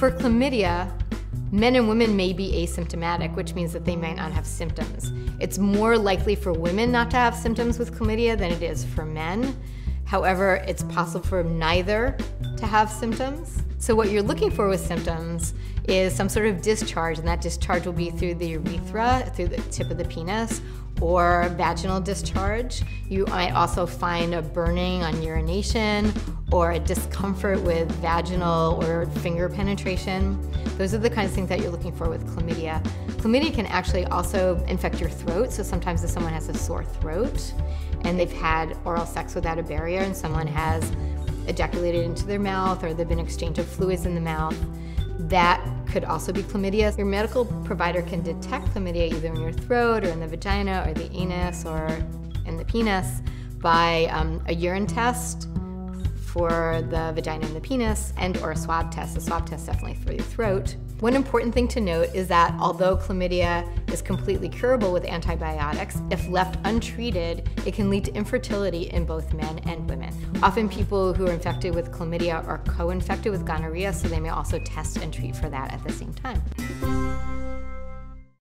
For chlamydia, men and women may be asymptomatic, which means that they might not have symptoms. It's more likely for women not to have symptoms with chlamydia than it is for men. However, it's possible for neither to have symptoms. So what you're looking for with symptoms is some sort of discharge, and that discharge will be through the urethra, through the tip of the penis, or vaginal discharge. You might also find a burning on urination or a discomfort with vaginal or finger penetration. Those are the kinds of things that you're looking for with chlamydia. Chlamydia can actually also infect your throat, so sometimes if someone has a sore throat and they've had oral sex without a barrier and someone has ejaculated into their mouth or there've been exchange of fluids in the mouth, that could also be chlamydia. Your medical provider can detect chlamydia either in your throat or in the vagina or the anus or in the penis by a urine test for the vagina and the penis and/or a swab test. The swab test definitely through the throat. One important thing to note is that although chlamydia is completely curable with antibiotics, if left untreated, it can lead to infertility in both men and women. Often people who are infected with chlamydia are co-infected with gonorrhea, so they may also test and treat for that at the same time.